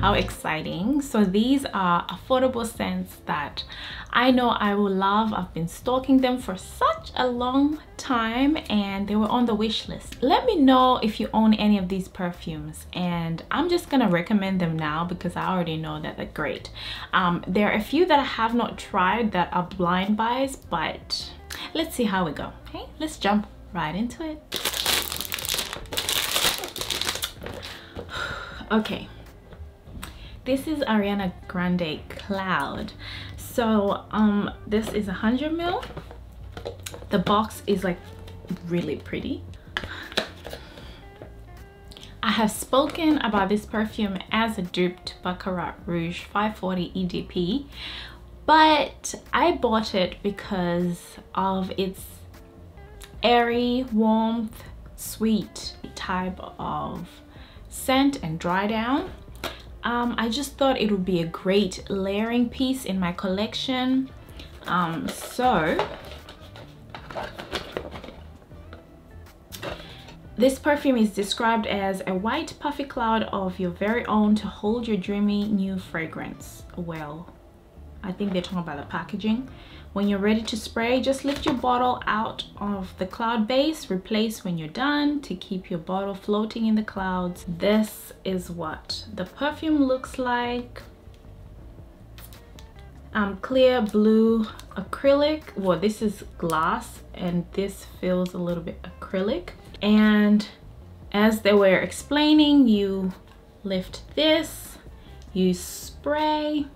How exciting. So these are affordable scents that I know I will love. I've been stalking them for such a long time and they were on the wish list. Let me know if you own any of these perfumes, and I'm just gonna recommend them now because I already know that they're great. There are a few that I have not tried that are blind buys, but let's see how we go. Okay, let's jump right into it. Okay, this is Ariana Grande Cloud. So this is 100 ml. The box is like really pretty. I have spoken about this perfume as a dupe to Baccarat Rouge 540 EDP, but I bought it because of its airy, warmth, sweet type of scent and dry down. I just thought it would be a great layering piece in my collection. So this perfume is described as a white puffy cloud of your very own to hold your dreamy new fragrance. Well, I think they're talking about the packaging. When you're ready to spray, just lift your bottle out of the cloud base, replace when you're done to keep your bottle floating in the clouds. This is what the perfume looks like. Clear blue acrylic. Well, this is glass and this feels a little bit acrylic. And as they were explaining, you lift this, you spray.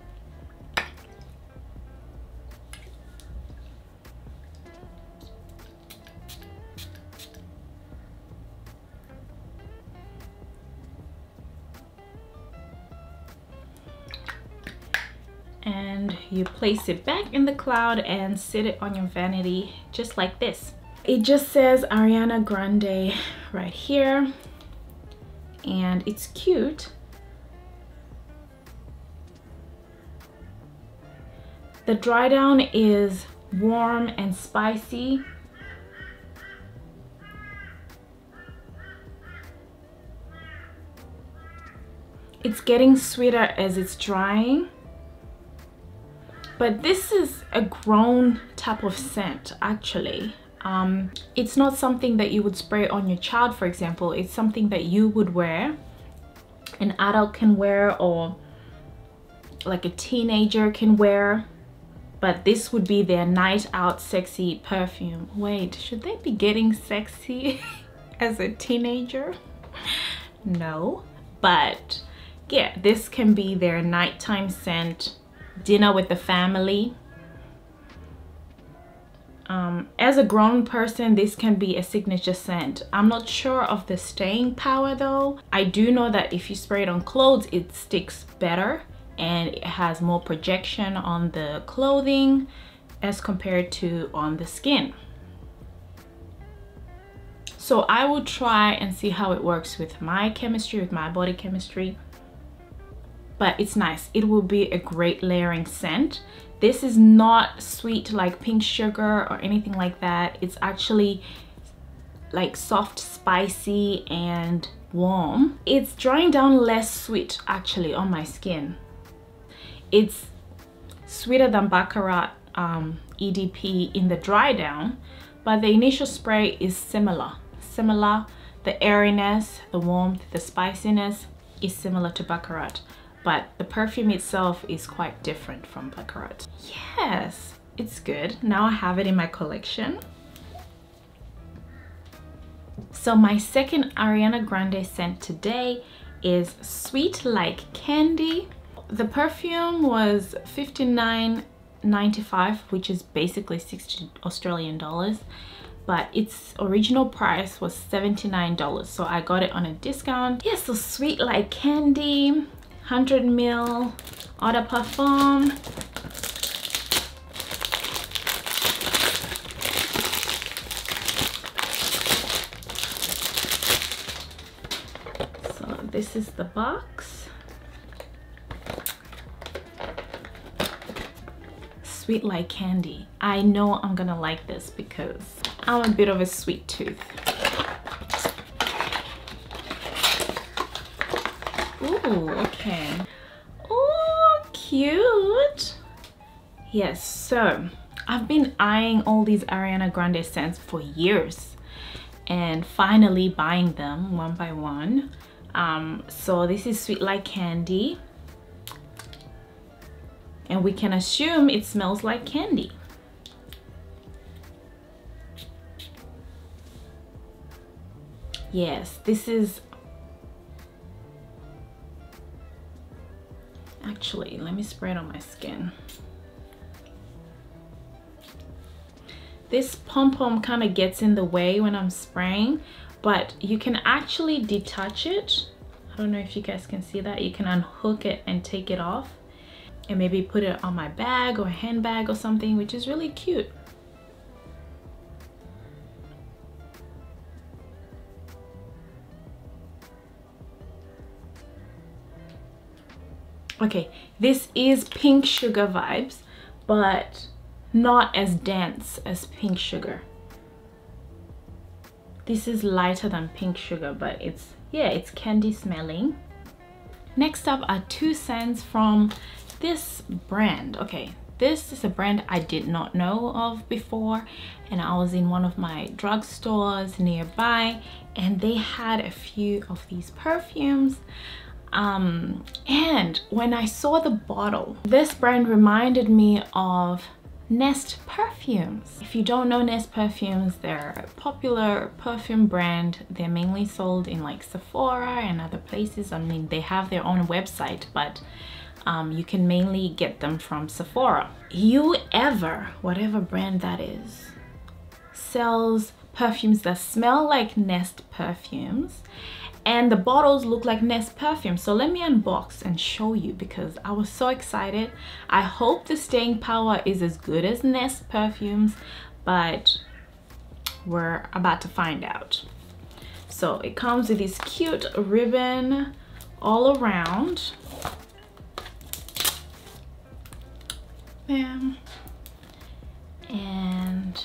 And you place it back in the cloud and sit it on your vanity just like this. It just says Ariana Grande right here and it's cute. The dry down is warm and spicy. It's getting sweeter as it's drying. But this is a grown type of scent, actually. It's not something that you would spray on your child, for example. It's something that you would wear, an adult can wear, or like a teenager can wear. But this would be their night out sexy perfume. Wait, should they be getting sexy as a teenager? No, but yeah, this can be their nighttime scent. Dinner with the family. As a grown person, this can be a signature scent. I'm not sure of the staying power though. I do know that if you spray it on clothes, it sticks better and it has more projection on the clothing as compared to on the skin. So I will try and see how it works with my chemistry, with my body chemistry. But it's nice. It will be a great layering scent. This is not sweet like Pink Sugar or anything like that. It's actually like soft, spicy and warm. It's drying down less sweet actually on my skin. It's sweeter than Baccarat EDP in the dry down, but the initial spray is similar. The airiness, the warmth, the spiciness is similar to Baccarat. But the perfume itself is quite different from Baccarat. Yes, it's good. Now I have it in my collection. So my second Ariana Grande scent today is Sweet Like Candy. The perfume was $59.95, which is basically 60 Australian dollars, but its original price was $79, so I got it on a discount. Yes, yeah, so Sweet Like Candy. 100 ml Eau de Parfum. So this is the box. Sweet Like Candy. I know I'm gonna like this because I'm a bit of a sweet tooth. Ooh. Oh, okay. Oh, cute. Yes, so I've been eyeing all these Ariana Grande scents for years and finally buying them one by one. So this is Sweet Like Candy, and we can assume it smells like candy. Yes, this is actually, let me spray it on my skin. This pom-pom kind of gets in the way when I'm spraying, but you can actually detach it. I don't know if you guys can see that. You can unhook it and take it off and maybe put it on my bag or handbag or something, which is really cute. Okay, this is Pink Sugar vibes, but not as dense as Pink Sugar. This is lighter than Pink Sugar, but it's, yeah, it's candy smelling. Next up are two scents from this brand. Okay, this is a brand I did not know of before, and I was in one of my drugstores nearby and they had a few of these perfumes. And when I saw the bottle, this brand reminded me of Nest Perfumes. If you don't know Nest Perfumes, they're a popular perfume brand. They're mainly sold in like Sephora and other places. I mean, they have their own website, but you can mainly get them from Sephora. You Ever, whatever brand that is, sells perfumes that smell like Nest Perfumes, and the bottles look like Nest Perfume. So let me unbox and show you, because I was so excited. I hope the staying power is as good as Nest Perfumes, but we're about to find out. So it comes with this cute ribbon all around. Bam. And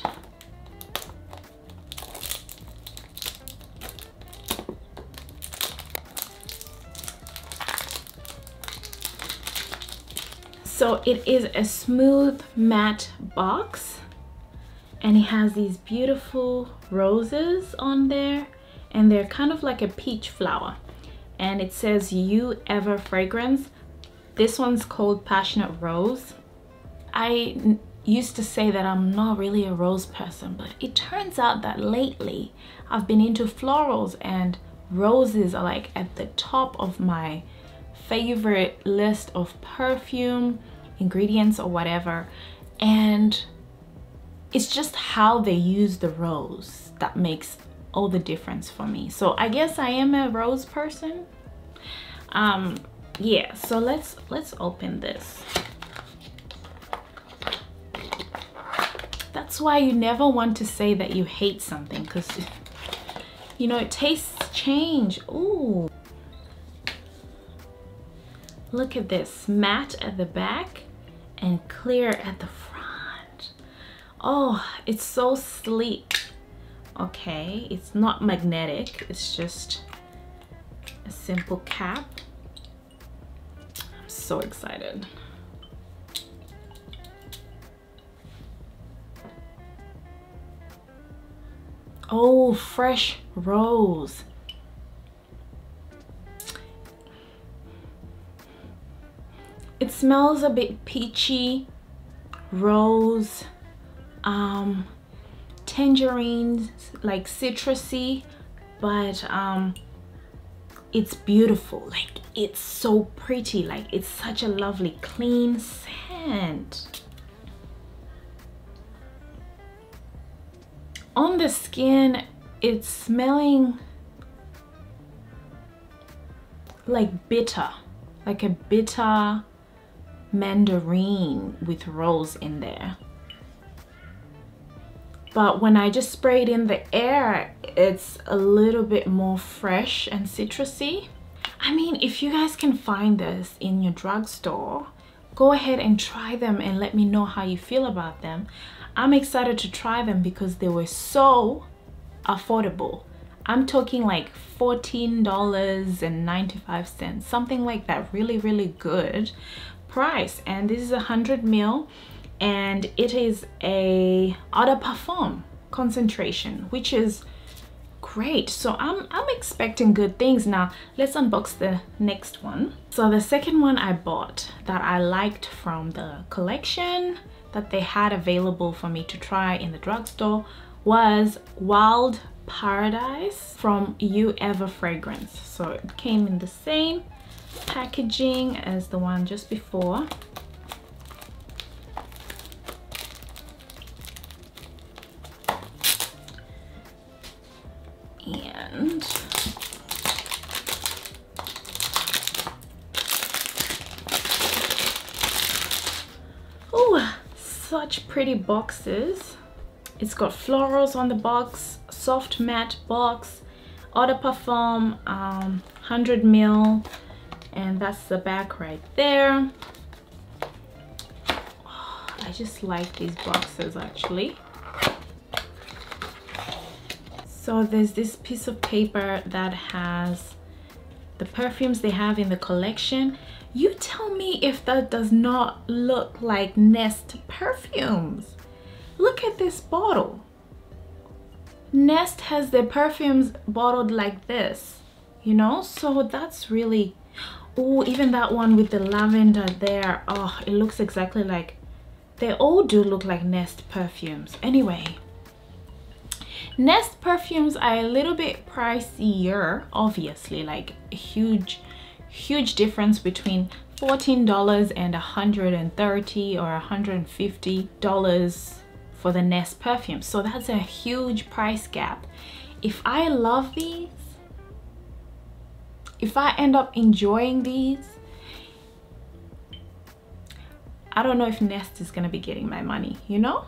so it is a smooth matte box, and it has these beautiful roses on there, and they're kind of like a peach flower, and it says You Ever Fragrance. This one's called Passionate Rose. I used to say that I'm not really a rose person, but it turns out that lately I've been into florals, and roses are like at the top of my favorite list of perfume ingredients or whatever, and it's just how they use the rose that makes all the difference for me. So I guess I am a rose person. Yeah, so let's open this. That's why you never want to say that you hate something, because you know, tastes change. Ooh. Look at this, matte at the back and clear at the front. Oh, it's so sleek. Okay, it's not magnetic, it's just a simple cap. I'm so excited. Oh, fresh rose. It smells a bit peachy, rose, tangerines, like citrusy, but it's beautiful. Like, it's so pretty. Like, it's such a lovely clean scent. On the skin, it's smelling like bitter, like a bitter mandarin with rose in there. But when I just spray it in the air, it's a little bit more fresh and citrusy. I mean, if you guys can find this in your drugstore, go ahead and try them and let me know how you feel about them. I'm excited to try them because they were so affordable. I'm talking like $14.95, something like that. Really, really good price. And this is 100 ml, and it is a eau de parfum concentration, which is great. So I'm expecting good things. Now let's unbox the next one. So the second one I bought that I liked from the collection that they had available for me to try in the drugstore was Wild Paradise from You Ever Fragrance. So it came in the same packaging as the one just before. And oh, such pretty boxes. It's got florals on the box, soft matte box, eau de parfum, 100 ml, and that's the back right there. Oh, I just like these boxes actually. So there's this piece of paper that has the perfumes they have in the collection. You tell me if that does not look like Nest Perfumes. Look at this bottle. Nest has their perfumes bottled like this, you know? So that's really, oh, even that one with the lavender there. Oh, it looks exactly like, they all do look like Nest Perfumes. Anyway. Nest perfumes are a little bit pricier, obviously, like a huge difference between $14 and $130 or $150 for the Nest perfume. So that's a huge price gap. If I love these, if I end up enjoying these, I don't know if Nest is gonna be getting my money, you know?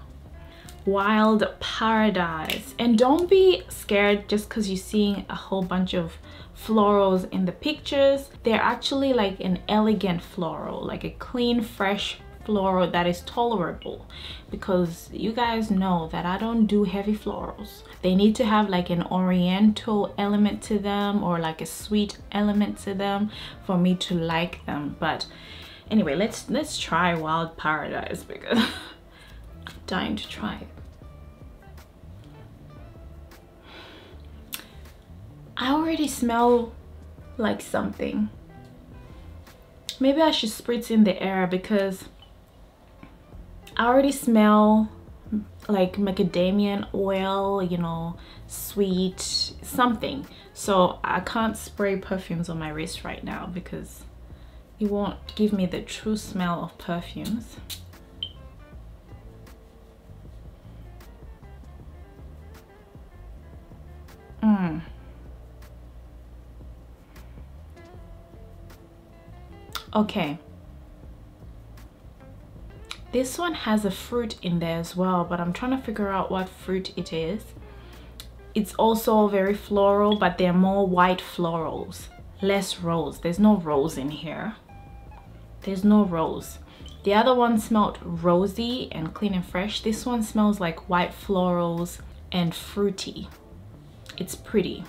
Wild Paradise. And don't be scared just because you're seeing a whole bunch of florals in the pictures. They're actually like an elegant floral, like a clean, fresh floral that is tolerable, because you guys know that I don't do heavy florals. They need to have like an oriental element to them or like a sweet element to them for me to like them. But anyway, let's try Wild Paradise because dying to try it. I already smell like something. Maybe I should spritz in the air because I already smell like macadamia oil, you know, sweet something. So I can't spray perfumes on my wrist right now because it won't give me the true smell of perfumes. Okay, this one has a fruit in there as well, but I'm trying to figure out what fruit it is. It's also very floral, but they're more white florals, less rose. There's no rose in here. There's no rose. The other one smelled rosy and clean and fresh. This one smells like white florals and fruity. It's pretty.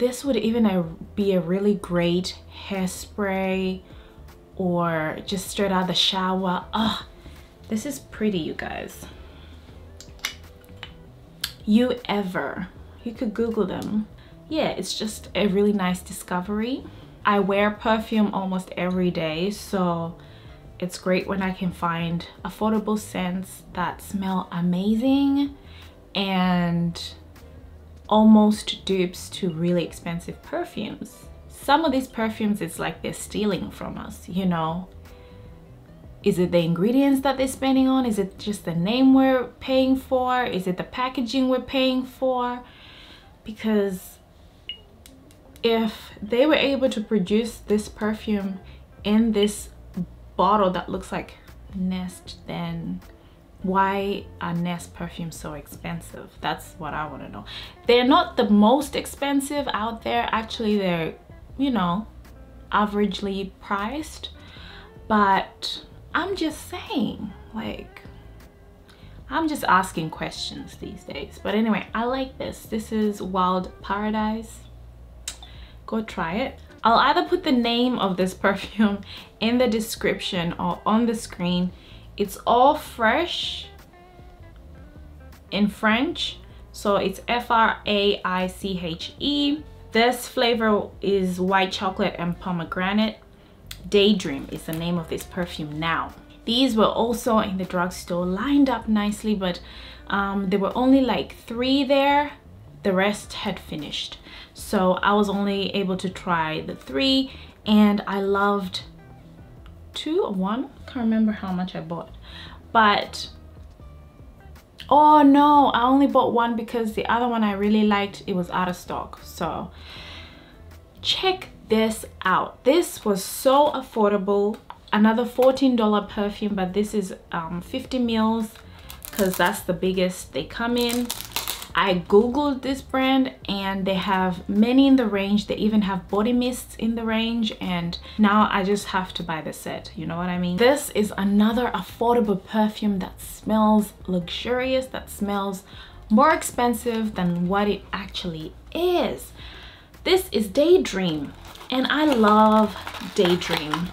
This would even be a really great hairspray or just straight out the shower. Oh, this is pretty, you guys. You Ever. You could Google them. Yeah, it's just a really nice discovery. I wear perfume almost every day, so it's great when I can find affordable scents that smell amazing and almost dupes to really expensive perfumes. Some of these perfumes, it's like they're stealing from us, you know. Is it the ingredients that they're spending on? Is it just the name we're paying for? Is it the packaging we're paying for? Because if they were able to produce this perfume in this bottle that looks like Nest, then why are Nest perfumes so expensive? That's what I want to know. They're not the most expensive out there. Actually, they're, you know, averagely priced. But I'm just saying, like, I'm just asking questions these days. But anyway, I like this. This is Wild Paradise. Go try it. I'll either put the name of this perfume in the description or on the screen. It's all fresh in French. So it's Fraiche. This flavor is white chocolate and pomegranate. Daydream is the name of this perfume now. These were also in the drugstore, lined up nicely, but there were only like 3 there. The rest had finished. So I was only able to try the 3, and I loved 2 or 1. I can't remember how much I bought, but oh no, I only bought 1 because the other one I really liked, it was out of stock. So check this out. This was so affordable. Another $14 perfume, but this is 50 mils because that's the biggest they come in. I googled this brand and they have many in the range. They even have body mists in the range, and now I just have to buy the set, you know what I mean? This is another affordable perfume that smells luxurious, that smells more expensive than what it actually is. This is Daydream, and I love Daydream.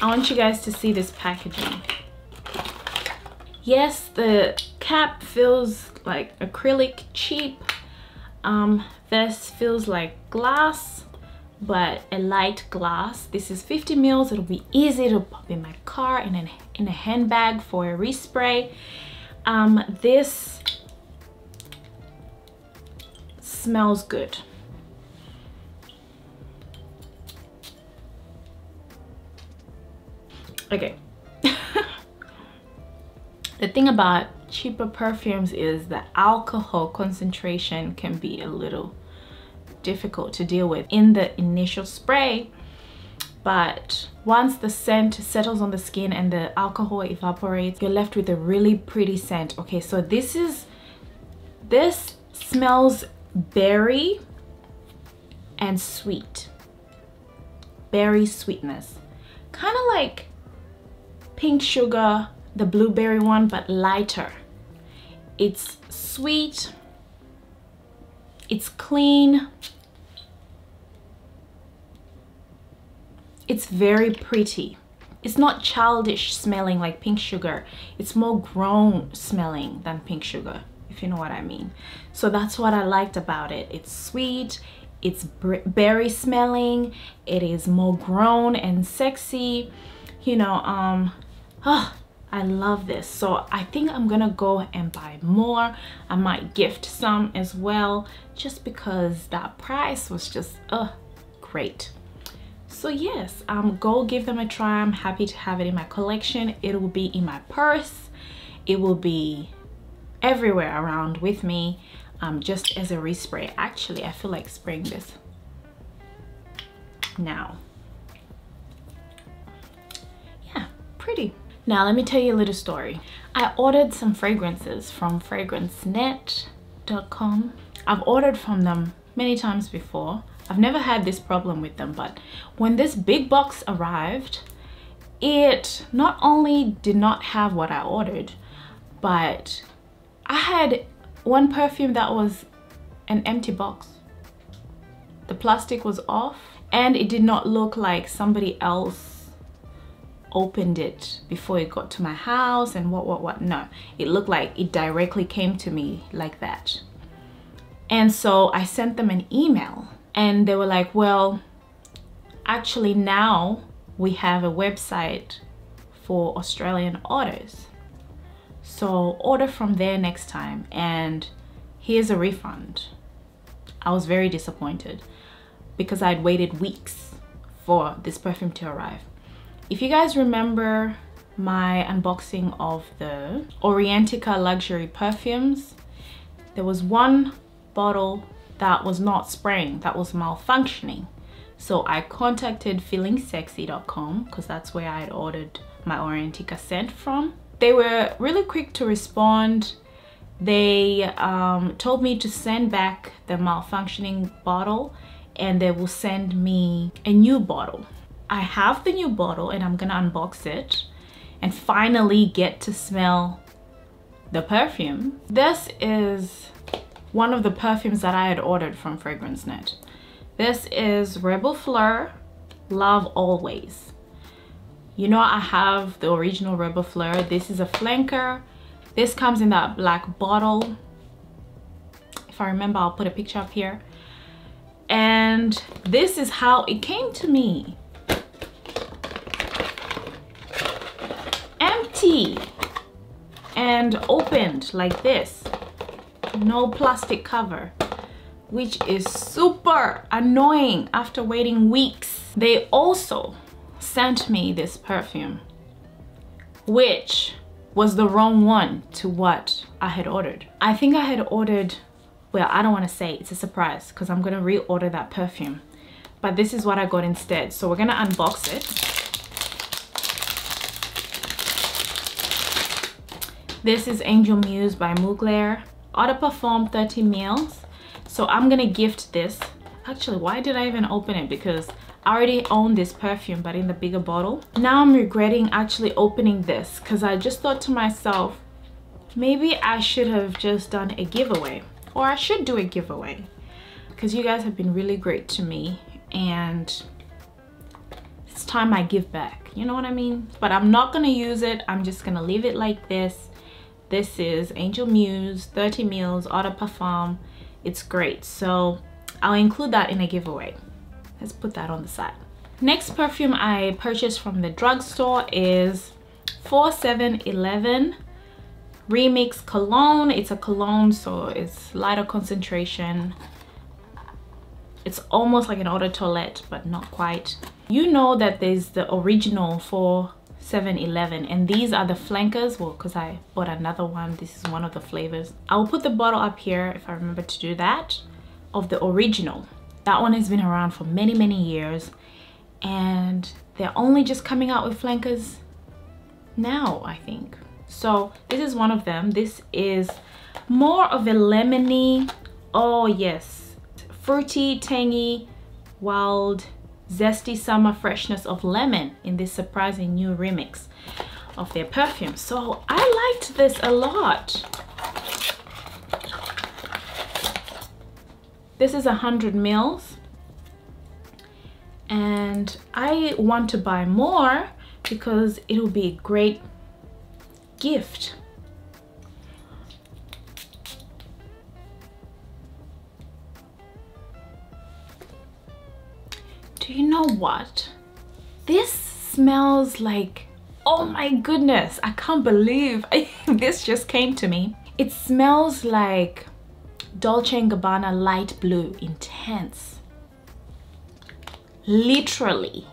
I want you guys to see this packaging. Yes, the cap feels like acrylic, cheap. This feels like glass, but a light glass. This is 50 mils. It'll be easy to pop in my car, in a handbag for a respray. This smells good. Okay. The thing about cheaper perfumes is the alcohol concentration can be a little difficult to deal with in the initial spray, but once the scent settles on the skin and the alcohol evaporates, you're left with a really pretty scent. Okay, so this smells berry and sweet. Berry sweetness. Kind of like Pink Sugar, the blueberry one, but lighter. It's sweet, it's clean, it's very pretty. It's not childish smelling like Pink Sugar. It's more grown smelling than Pink Sugar, if you know what I mean. So that's what I liked about it. It's sweet, it's berry smelling, it is more grown and sexy, you know. I love this. So I think I'm gonna go and buy more. I might gift some as well, just because that price was just great. So yes, go give them a try. I'm happy to have it in my collection. It will be in my purse. It will be everywhere around with me, just as a respray. Actually, I feel like spraying this now. Yeah, pretty. Now let me tell you a little story. I ordered some fragrances from FragranceNet.com. I've ordered from them many times before. I've never had this problem with them, but when this big box arrived, it not only did not have what I ordered, but I had one perfume that was an empty box. The plastic was off and it did not look like somebody else opened it before it got to my house and what. No, it looked like it directly came to me like that. And so I sent them an email and they were like, well, actually now we have a website for Australian orders, so order from there next time, and here's a refund. I was very disappointed because I'd waited weeks for this perfume to arrive. If you guys remember my unboxing of the Orientica luxury perfumes, there was one bottle that was not spraying, that was malfunctioning. So I contacted feelingsexy.com because that's where I had ordered my Orientica scent from. They were really quick to respond. They told me to send back the malfunctioning bottle and they will send me a new bottle. I have the new bottle and I'm gonna unbox it and finally get to smell the perfume. This is one of the perfumes that I had ordered from FragranceNet. This is Rebel Fleur Love Always. You know, I have the original Rebel Fleur. This is a flanker. This comes in that black bottle. If I remember, I'll put a picture up here. And this is how it came to me. Empty and opened like this. No plastic cover, which is super annoying after waiting weeks. They also sent me this perfume, which was the wrong one to what I had ordered. I think I had ordered, well, I don't want to say, it's a surprise because I'm going to reorder that perfume, but this is what I got instead. So we're going to unbox it. This is Angel Muse by Mugler, Eau de Parfum 30 ml. So I'm going to gift this. Actually, why did I even open it? Because I already own this perfume, but in the bigger bottle. Now I'm regretting actually opening this because I just thought to myself, maybe I should have just done a giveaway, or I should do a giveaway, because you guys have been really great to me and it's time I give back. You know what I mean? But I'm not going to use it. I'm just going to leave it like this. This is Angel Muse, 30 mils, Eau de Parfum. It's great. So I'll include that in a giveaway. Let's put that on the side. Next perfume I purchased from the drugstore is 4711 Remix Cologne. It's a cologne, so it's lighter concentration. It's almost like an eau de toilette, but not quite. You know that there's the original 4711, and these are the flankers. Well, because I bought another one, this is one of the flavors. I'll put the bottle up here if I remember to do that, of the original. That one has been around for many, many years, and they're only just coming out with flankers now, I think. So this is one of them. This is more of a lemony, oh yes, fruity, tangy, wild, zesty summer freshness of lemon in this surprising new remix of their perfume. So I liked this a lot. This is 100 mils, and I want to buy more because it will be a great gift. Do you know what? This smells like, oh my goodness, I can't believe this just came to me. It smells like Dolce & Gabbana light blue, intense. Literally.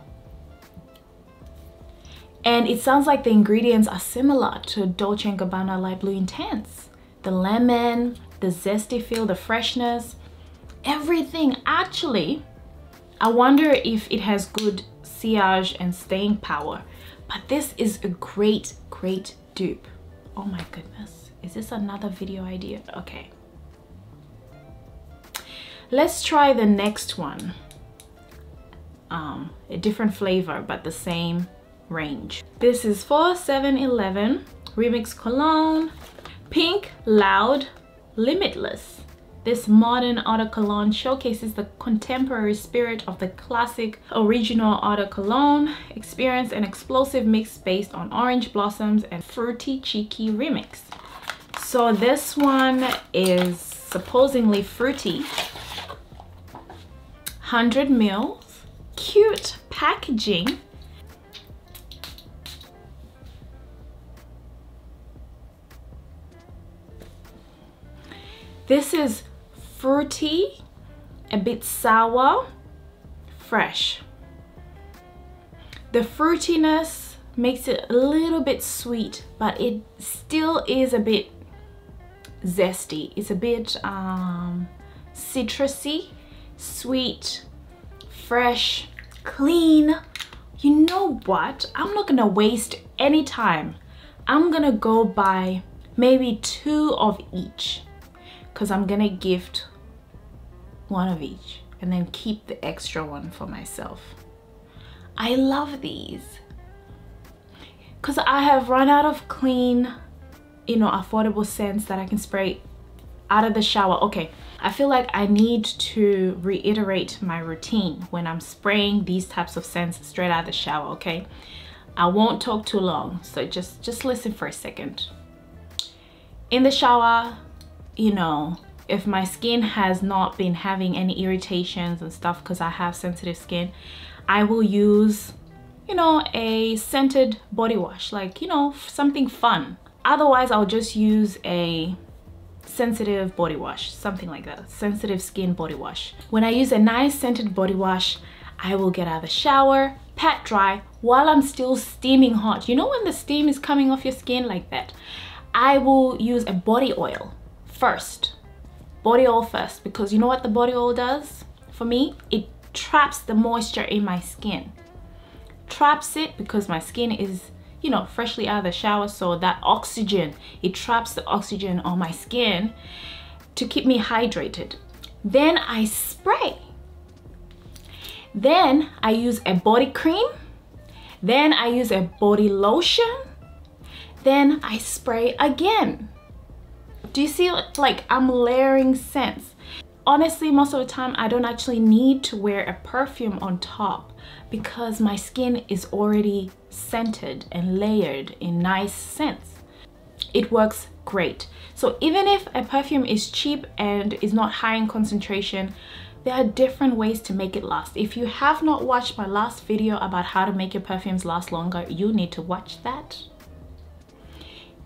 And it sounds like the ingredients are similar to Dolce & Gabbana light blue intense. The lemon, the zesty feel, the freshness, everything. Actually, I wonder if it has good sillage and staying power, but this is a great, great dupe. Oh my goodness. Is this another video idea? Okay. Let's try the next one, a different flavor but the same range. This is 4711 Remix Cologne, Pink Loud Limitless. This modern eau de cologne showcases the contemporary spirit of the classic original eau de cologne. Experience an explosive mix based on orange blossoms and fruity cheeky remix. So this one is supposedly fruity. 100 mils, cute packaging. This is fruity, a bit sour, fresh. The fruitiness makes it a little bit sweet, but it still is a bit zesty. It's a bit citrusy. Sweet, fresh, clean. You know what? I'm not gonna waste any time. I'm gonna go buy maybe two of each, because I'm gonna gift one of each and then keep the extra one for myself. I love these. because I have run out of clean, you know, affordable scents that I can spray out of the shower. Okay, I feel like I need to reiterate my routine when I'm spraying these types of scents straight out of the shower. Okay, I won't talk too long, so just listen for a second. In the shower, you know, if my skin has not been having any irritations and stuff, because I have sensitive skin, I will use, you know, a scented body wash, like, you know, something fun. Otherwise, I'll just use a sensitive body wash, something like that, sensitive skin body wash. When I use a nice scented body wash, I will get out of the shower, pat dry while I'm still steaming hot. You know, when the steam is coming off your skin like that, I will use a body oil first. Body oil first, because you know what the body oil does for me? It traps the moisture in my skin. Traps it because my skin is, you know, freshly out of the shower, so that oxygen, it traps the oxygen on my skin to keep me hydrated. Then I spray. Then I use a body cream. Then I use a body lotion. Then I spray again. Do you see, like, I'm layering scents. Honestly, most of the time I don't actually need to wear a perfume on top because my skin is already scented and layered in nice scents. It works great. So even if a perfume is cheap and is not high in concentration, there are different ways to make it last. If you have not watched my last video about how to make your perfumes last longer, you need to watch that.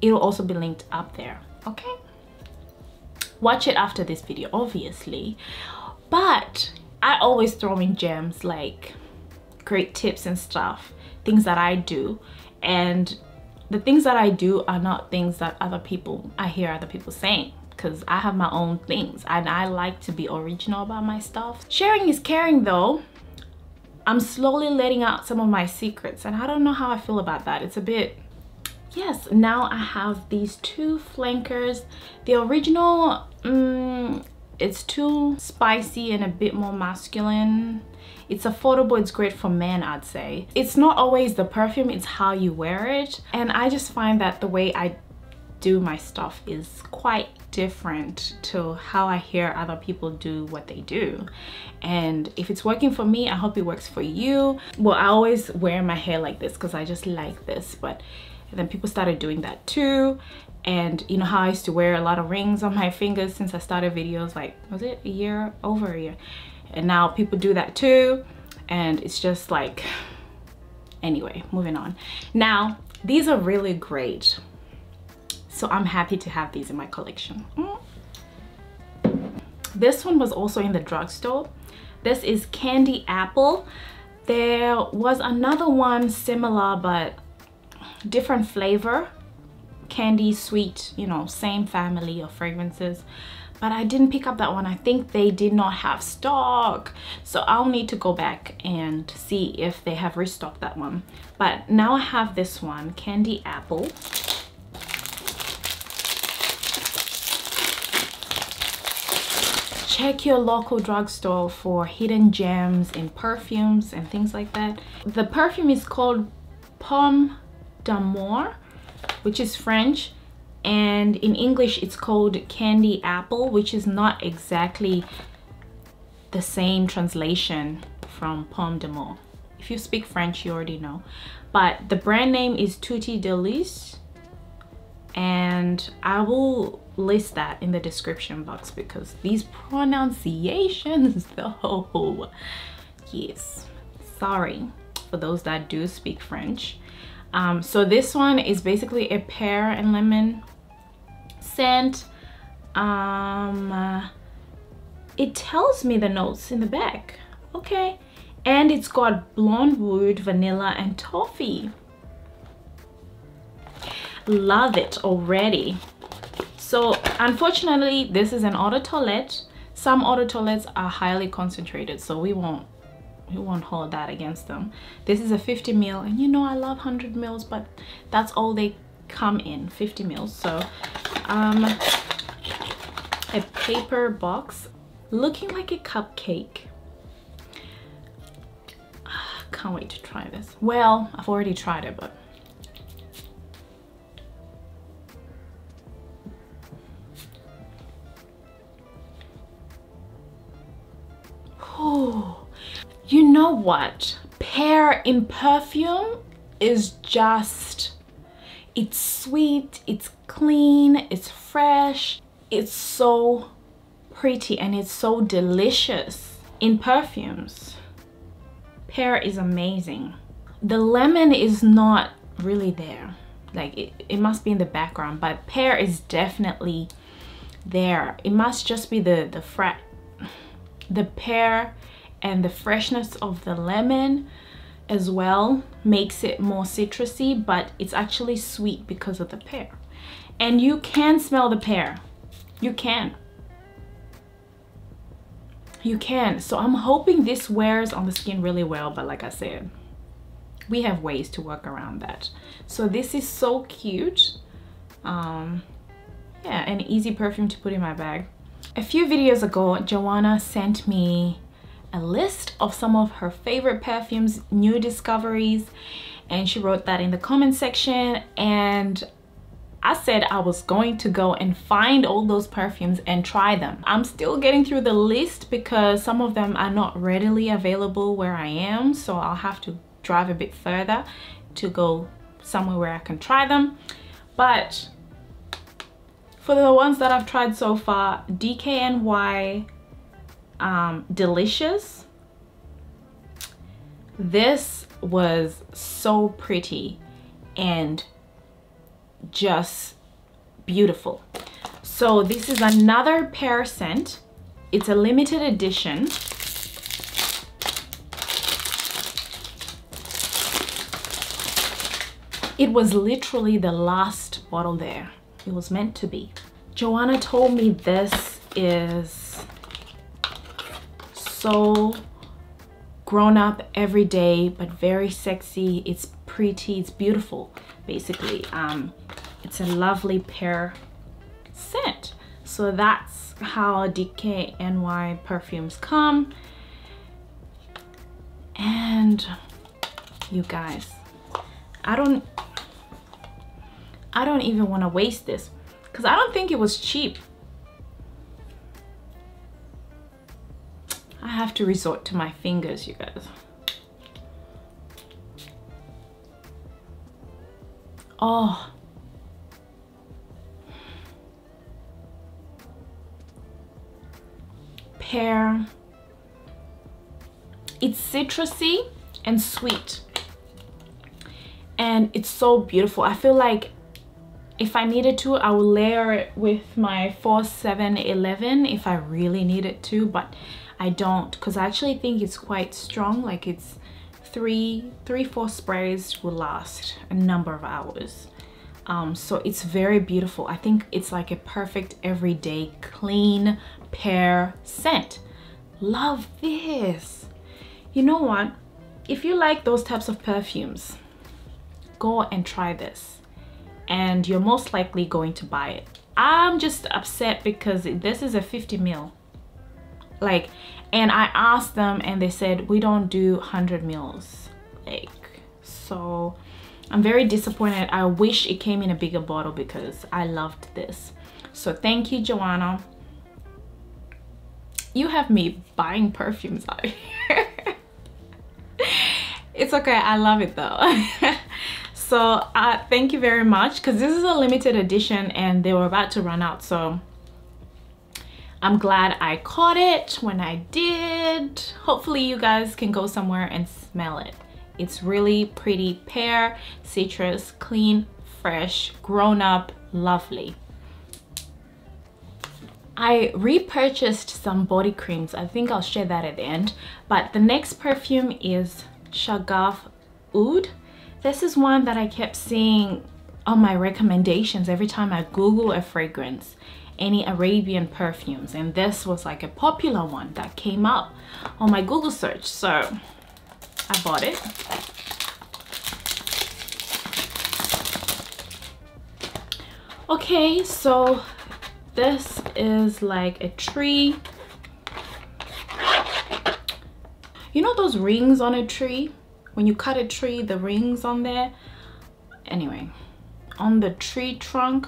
It'll also be linked up there, okay? Watch it after this video, obviously, but I always throw in gems, like great tips and stuff, things that I do, and the things that I do are not things that other people, I hear other people saying, because I have my own things and I like to be original about my stuff. Sharing is caring though. I'm slowly letting out some of my secrets and I don't know how I feel about that. It's a bit, yes. Now I have these two flankers. The original, it's too spicy and a bit more masculine. It's affordable, it's great for men, I'd say. It's not always the perfume, it's how you wear it. And I just find that the way I do my stuff is quite different to how I hear other people do what they do. And if it's working for me, I hope it works for you. Well, I always wear my hair like this because I just like this, but then people started doing that too. And you know how I used to wear a lot of rings on my fingers since I started videos, like, was it a year, over a year? And now people do that too. And it's just like, anyway, moving on. Now, these are really great. So I'm happy to have these in my collection. This one was also in the drugstore. This is Candy Apple. There was another one similar, but different flavor, candy, sweet, you know, same family of fragrances, but I didn't pick up that one. I think they did not have stock, so I'll need to go back and see if they have restocked that one. But now I have this one, Candy Apple. Check your local drugstore for hidden gems in perfumes and things like that. The perfume is called Pomme d'amour, which is French, and in English it's called Candy Apple, which is not exactly the same translation from Pomme d'amour. If you speak French, you already know, but the brand name is Tutti Delice, and I will list that in the description box because these pronunciations though, yes, sorry for those that do speak French. So this one is basically a pear and lemon scent. It tells me the notes in the back, okay, and it's got blonde wood, vanilla and toffee. Love it already. So unfortunately this is an eau de toilette. Some eau de toilettes are highly concentrated, so we won't hold that against them. This is a 50 ml, and you know I love 100 mls, but that's all they come in, 50 mls. So a paper box looking like a cupcake. Can't wait to try this. Well, I've already tried it, but Oh, you know what? Pear in perfume is just, it's sweet, it's clean, it's fresh, it's so pretty, and it's so delicious in perfumes. Pear is amazing. The lemon is not really there. Like it must be in the background, but pear is definitely there. It must just be the pear and the freshness of the lemon as well makes it more citrusy, but it's actually sweet because of the pear. And you can smell the pear. You can. You can. So I'm hoping this wears on the skin really well, but like I said, we have ways to work around that. So this is so cute. Yeah, an easy perfume to put in my bag. A few videos ago, Joanna sent me a list of some of her favorite perfumes, new discoveries, and she wrote that in the comment section, and I said I was going to go and find all those perfumes and try them. I'm still getting through the list because some of them are not readily available where I am, so I'll have to drive a bit further to go somewhere where I can try them. But for the ones that I've tried so far, DKNY, Delicious, this was so pretty and just beautiful. So this is another pear scent. It's a limited edition. It was literally the last bottle there. It was meant to be. Joanna told me this is so grown up, everyday, but very sexy. It's pretty, it's beautiful, basically. It's a lovely pear scent. So that's how DKNY perfumes come. And you guys, I don't even want to waste this because I don't think it was cheap. I have to resort to my fingers, you guys. Oh. Pear. It's citrusy and sweet. And it's so beautiful. I feel like if I needed to, I will layer it with my 4711 if I really needed to, but I don't, because I actually think it's quite strong. Like it's three, four sprays will last a number of hours. So it's very beautiful. I think it's like a perfect everyday clean pear scent. Love this. You know what? If you like those types of perfumes, go and try this. And you're most likely going to buy it. I'm just upset because this is a 50ml. Like, and I asked them and they said, we don't do 100ml. Like, so I'm very disappointed. I wish it came in a bigger bottle because I loved this. So thank you, Joanna. You have me buying perfumes out here. It's okay, I love it though. So thank you very much, because this is a limited edition and they were about to run out, so I'm glad I caught it when I did. Hopefully you guys can go somewhere and smell it. It's really pretty pear, citrus, clean, fresh, grown up, lovely. I repurchased some body creams. I think I'll share that at the end. But the next perfume is Shaghaf Oud. This is one that I kept seeing on my recommendations every time I Google a fragrance, any Arabian perfumes, and this was like a popular one that came up on my Google search, so I bought it. Okay, so this is like a tree. You know those rings on a tree? When you cut a tree, the rings on there, anyway, on the tree trunk,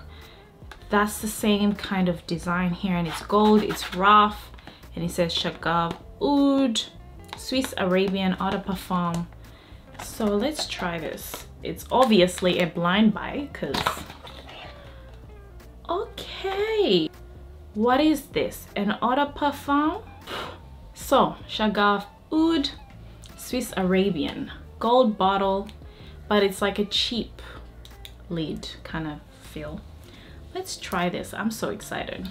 that's the same kind of design here, and it's gold, it's rough, and it says Shaghaf Oud. Swiss Arabian Eau de Parfum. So let's try this. It's obviously a blind buy because... okay. What is this? An Eau de Parfum? So, Shaghaf Oud, Swiss Arabian, gold bottle, but it's like a cheap lid kind of feel. Let's try this. I'm so excited.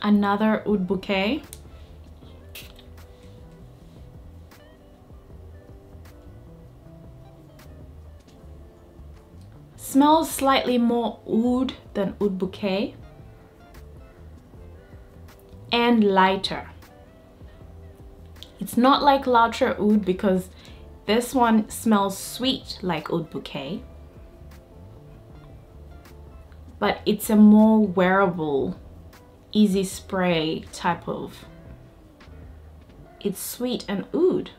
Another Oud Bouquet. Smells slightly more oud than Oud Bouquet and lighter. It's not like L'Autre Oud because this one smells sweet like Oud Bouquet, but it's a more wearable, easy spray type of. It's sweet and oud.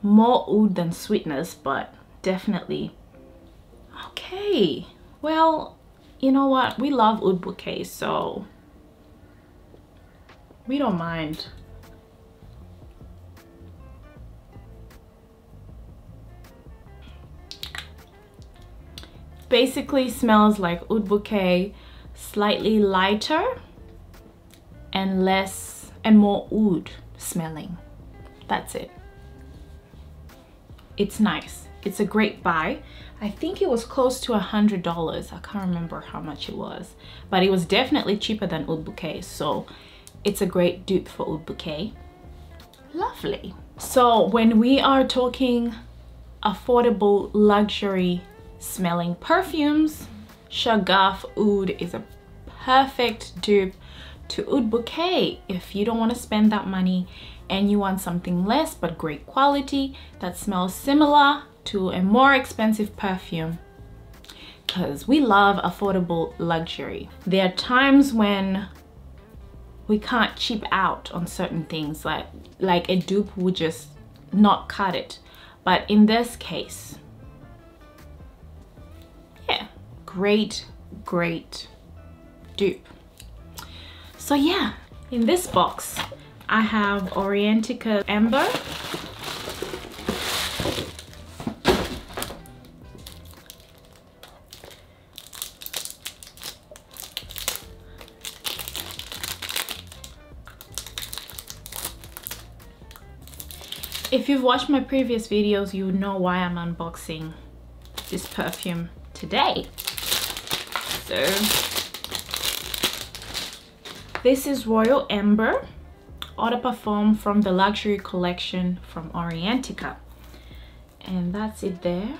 More oud than sweetness, but definitely. Okay, well, you know what? We love Oud Bouquet, so we don't mind. Basically smells like Oud Bouquet, slightly lighter and less and more oud smelling. That's it. It's nice. It's a great buy. I think it was close to $100. I can't remember how much it was, but it was definitely cheaper than Oud Bouquet, so it's a great dupe for Oud Bouquet. Lovely. So when we are talking affordable luxury smelling perfumes, Shaghaf Oud is a perfect dupe to Oud Bouquet. If you don't want to spend that money and you want something less but great quality that smells similar to a more expensive perfume, because we love affordable luxury. There are times when we can't cheap out on certain things, like a dupe would just not cut it. But in this case, great dupe. So yeah, in this box I have Orientica Amber, if you've watched my previous videos you know why I'm unboxing this perfume today. So this is Royal Amber Eau de Parfum from the luxury collection from Orientica, and that's it there.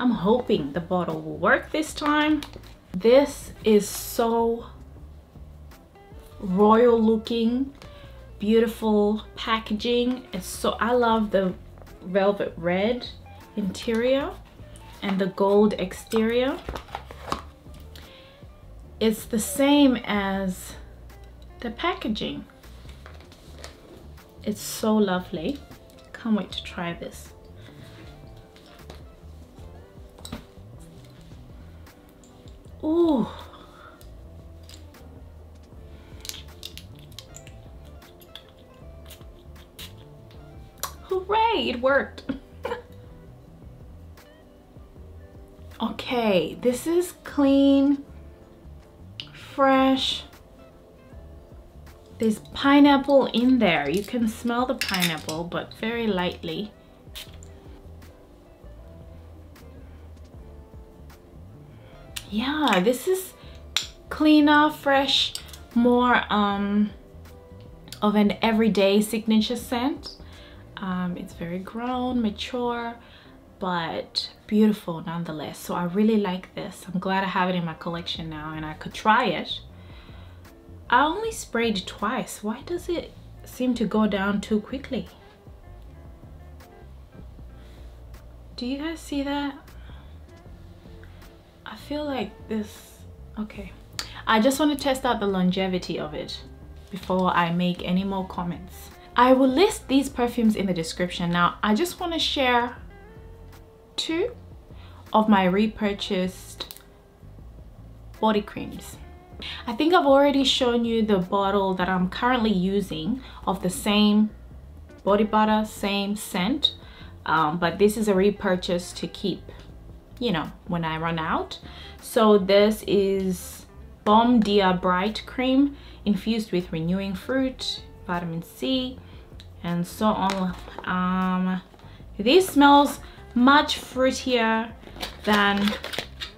I'm hoping the bottle will work this time. This is so royal looking, beautiful packaging. It's so, I love the velvet red interior and the gold exterior. It's the same as the packaging. It's so lovely. Can't wait to try this. Ooh. Hooray, it worked. Okay, this is clean. Fresh. There's pineapple in there. You can smell the pineapple, but very lightly. Yeah, this is cleaner, fresh, more of an everyday signature scent. It's very grown, mature, but beautiful nonetheless. So I really like this. I'm glad I have it in my collection now and I could try it. I only sprayed twice. Why does it seem to go down too quickly? Do you guys see that? I feel like this, okay. I just want to test out the longevity of it before I make any more comments. I will list these perfumes in the description. Now, I just want to share two of my repurchased body creams. I think I've already shown you the bottle that I'm currently using of the same body butter, same scent, but this is a repurchase to keep, you know, when I run out. So this is Bomb Dia Bright Cream infused with renewing fruit, vitamin C, and so on. This smells much fruitier than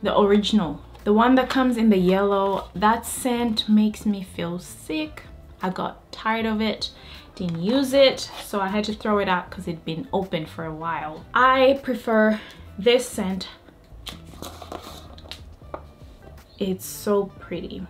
the original, the one that comes in the yellow. That scent makes me feel sick. I got tired of it, didn't use it, so I had to throw it out because it'd been open for a while. I prefer this scent. It's so pretty.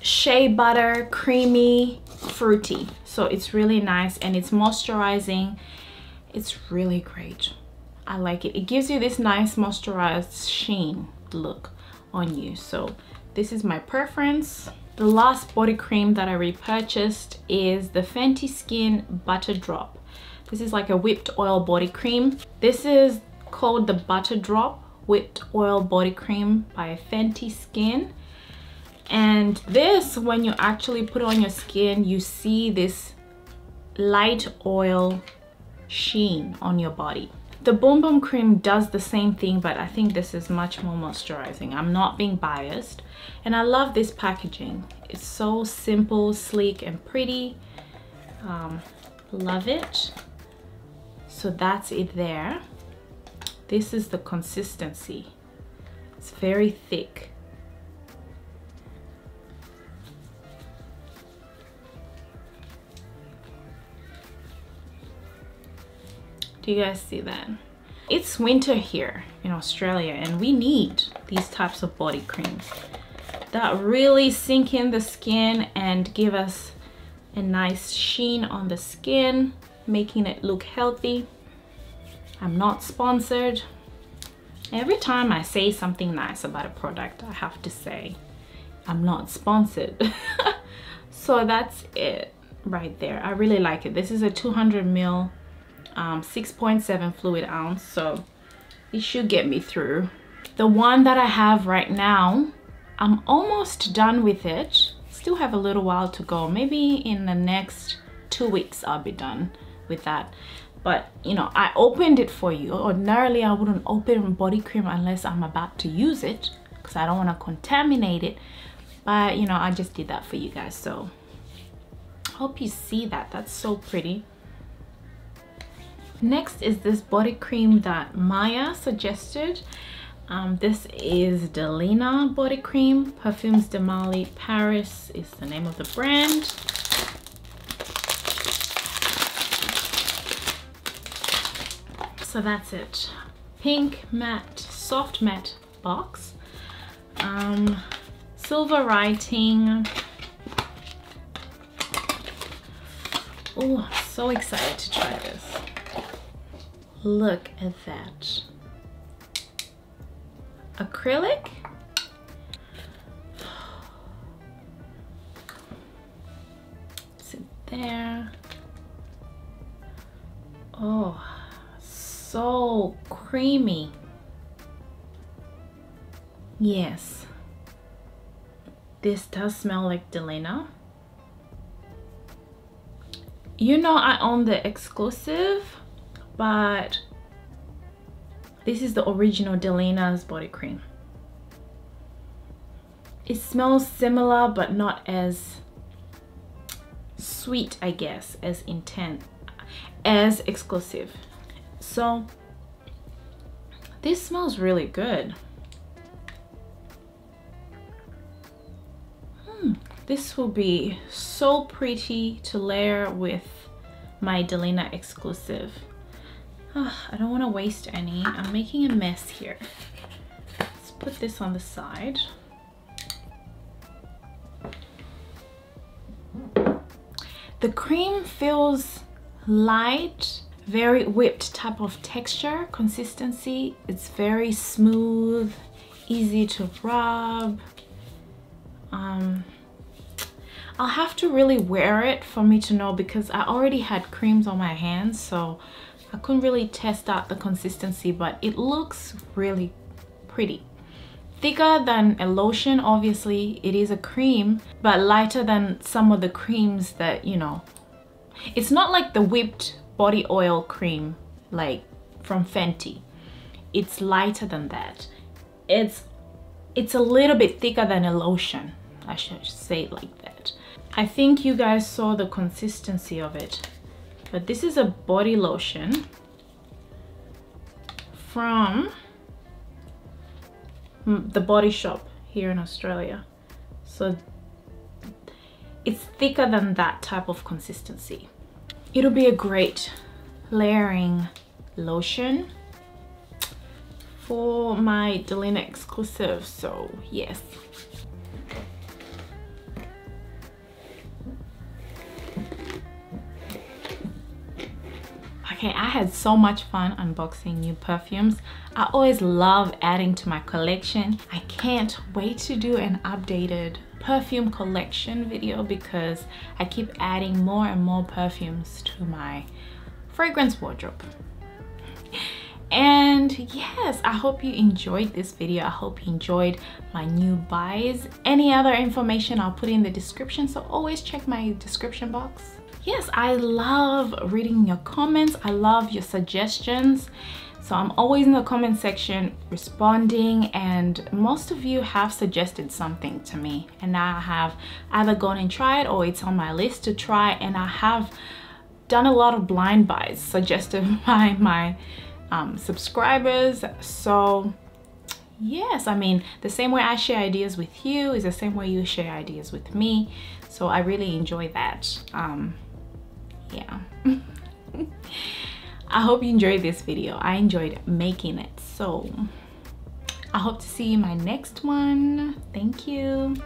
Shea butter, creamy, fruity, so it's really nice and it's moisturizing. It's really great. I like it. It gives you this nice moisturized sheen look on you, so this is my preference. The last body cream that I repurchased is the Fenty Skin Butter Drop. This is like a whipped oil body cream. This is called the Butter Drop Whipped Oil Body Cream by Fenty Skin. And this, when you actually put it on your skin, you see this light oil sheen on your body. The Boom Boom cream does the same thing, but I think this is much more moisturizing. I'm not being biased. And I love this packaging. It's so simple, sleek, and pretty. Love it. So that's it there. This is the consistency. It's very thick. Do you guys see that? It's winter here in Australia and we need these types of body creams that really sink in the skin and give us a nice sheen on the skin, making it look healthy. I'm not sponsored. Every time I say something nice about a product, I have to say I'm not sponsored. So that's it right there. I really like it. This is a 200 ml 6.7 fluid ounce, so it should get me through. The one that I have right now, I'm almost done with it. Still have a little while to go. Maybe in the next 2 weeks I'll be done with that. But you know, I opened it for you. Ordinarily I wouldn't open body cream unless I'm about to use it because I don't want to contaminate it, but you know, I just did that for you guys. So hope you see that. That's so pretty. Next is this body cream that Maya suggested. This is Delina body cream. Parfums de Marly Paris is the name of the brand. So that's it. Pink matte, soft matte box. Silver writing. Oh, so excited to try this. Look at that. Acrylic. Sit there. Oh, so creamy. Yes. This does smell like Delina. You know, I own the exclusive, but this is the original Delina's body cream. It smells similar but not as sweet, I guess, as intense as exclusive. So this smells really good. This will be so pretty to layer with my Delina exclusive. Oh, I don't want to waste any. I'm making a mess here. Let's put this on the side. The cream feels light, very whipped type of texture, consistency. It's very smooth, easy to rub. I'll have to really wear it for me to know, because I already had creams on my hands, so I couldn't really test out the consistency, but it looks really pretty. Thicker than a lotion, obviously it is a cream, but lighter than some of the creams that, you know, it's not like the whipped body oil cream like from Fenty. It's lighter than that. It's a little bit thicker than a lotion, I should say it like that. I think you guys saw the consistency of it, but this is a body lotion from The Body Shop here in Australia. So it's thicker than that type of consistency. It'll be a great layering lotion for my Delina exclusive, so yes. Okay, I had so much fun unboxing new perfumes. I always love adding to my collection. I can't wait to do an updated perfume collection video because I keep adding more and more perfumes to my fragrance wardrobe. And yes, I hope you enjoyed this video. I hope you enjoyed my new buys. Any other information I'll put in the description, so always check my description box. Yes, I love reading your comments. I love your suggestions. So I'm always in the comment section responding, and most of you have suggested something to me, and I have either gone and tried, or it's on my list to try, and I have done a lot of blind buys suggested by my subscribers. So yes, I mean, the same way I share ideas with you is the same way you share ideas with me. So I really enjoy that. Yeah. I hope you enjoyed this video. I enjoyed making it. So I hope to see you in my next one. Thank you.